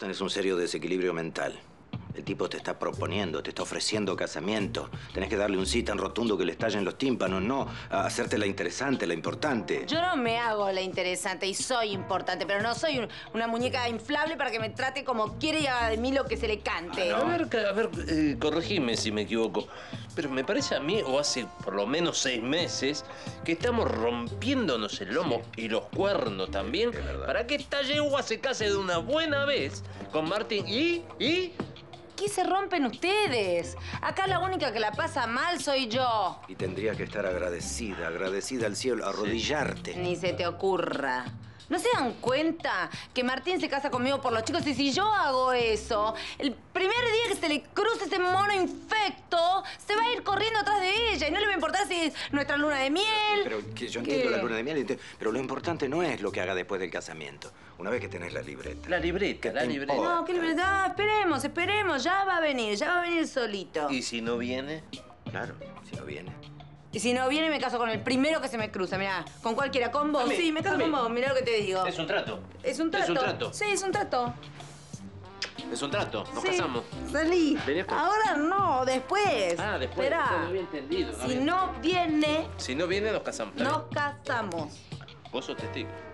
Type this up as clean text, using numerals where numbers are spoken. tenés un serio desequilibrio mental. El tipo te está proponiendo, te está ofreciendo casamiento. Tenés que darle un sí tan rotundo que le estallen los tímpanos, no a hacerte la interesante, la importante. Yo no me hago la interesante y soy importante, pero no soy una muñeca inflable para que me trate como quiere y haga de mí lo que se le cante. Ah, no. A ver, corregime si me equivoco, pero me parece a mí, o hace por lo menos 6 meses, que estamos rompiéndonos el lomo y los cuernos también para que esta yegua se case de una buena vez con Martín y... ¿Qué se rompen ustedes? Acá la única que la pasa mal soy yo. Y tendría que estar agradecida, agradecida al cielo, arrodillarte. Ni se te ocurra. ¿No se dan cuenta que Martín se casa conmigo por los chicos? Y si yo hago eso, el primer día que se le cruce ese mono infecto, se va a ir corriendo atrás de ella. Y no le va a importar si es nuestra luna de miel. Pero que yo entiendo la luna de miel, pero lo importante no es lo que haga después del casamiento. Una vez que tenés la libreta. La libreta. No, ¿qué libreta? Ah, esperemos. Ya va a venir solito. ¿Y si no viene? Claro, si no viene. Y si no viene, me caso con el primero que se me cruza. Mirá, con cualquiera, con vos. Sí, me caso con vos. Mirá lo que te digo. Es un trato. Sí, es un trato. Nos casamos. Salí. Ahora no, después. Ah, después. Esperá. No había entendido. Si no viene... nos casamos. Nos casamos. Vos sos testigo.